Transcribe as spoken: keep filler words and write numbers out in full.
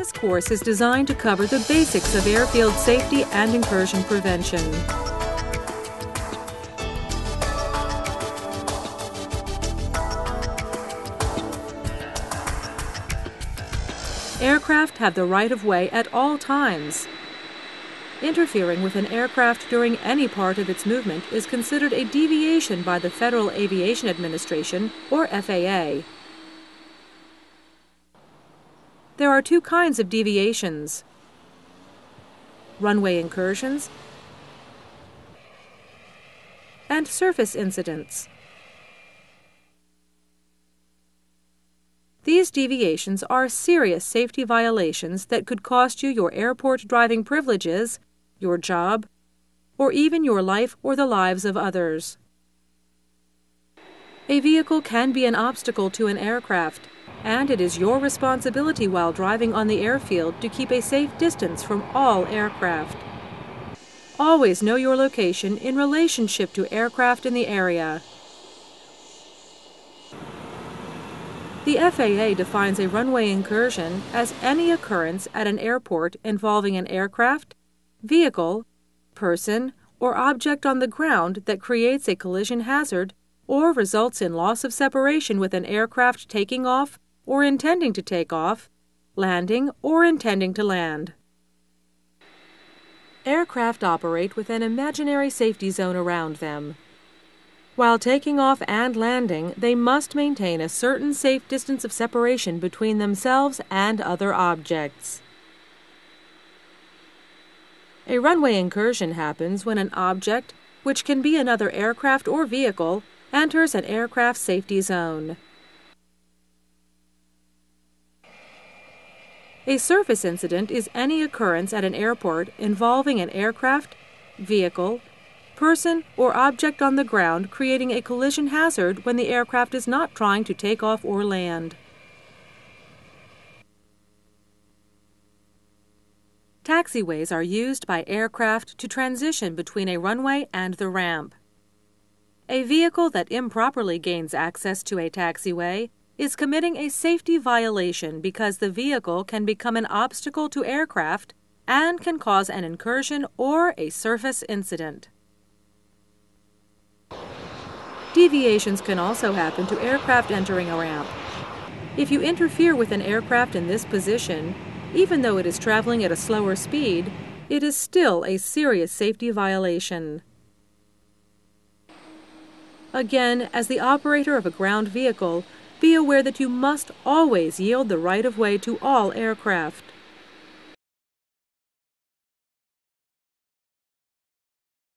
This course is designed to cover the basics of airfield safety and incursion prevention. Aircraft have the right of way at all times. Interfering with an aircraft during any part of its movement is considered a deviation by the Federal Aviation Administration, or F A A. There are two kinds of deviations: runway incursions and surface incidents. These deviations are serious safety violations that could cost you your airport driving privileges, your job, or even your life or the lives of others. A vehicle can be an obstacle to an aircraft, and it is your responsibility while driving on the airfield to keep a safe distance from all aircraft. Always know your location in relationship to aircraft in the area. The F A A defines a runway incursion as any occurrence at an airport involving an aircraft, vehicle, person, or object on the ground that creates a collision hazard or results in loss of separation with an aircraft taking off or intending to take off, landing or intending to land. Aircraft operate with an imaginary safety zone around them. While taking off and landing, they must maintain a certain safe distance of separation between themselves and other objects. A runway incursion happens when an object, which can be another aircraft or vehicle, enters an aircraft safety zone. A surface incident is any occurrence at an airport involving an aircraft, vehicle, person or object on the ground creating a collision hazard when the aircraft is not trying to take off or land. Taxiways are used by aircraft to transition between a runway and the ramp. A vehicle that improperly gains access to a taxiway is committing a safety violation because the vehicle can become an obstacle to aircraft and can cause an incursion or a surface incident. Deviations can also happen to aircraft entering a ramp. If you interfere with an aircraft in this position, even though it is traveling at a slower speed, it is still a serious safety violation. Again, as the operator of a ground vehicle, be aware that you must always yield the right of way to all aircraft.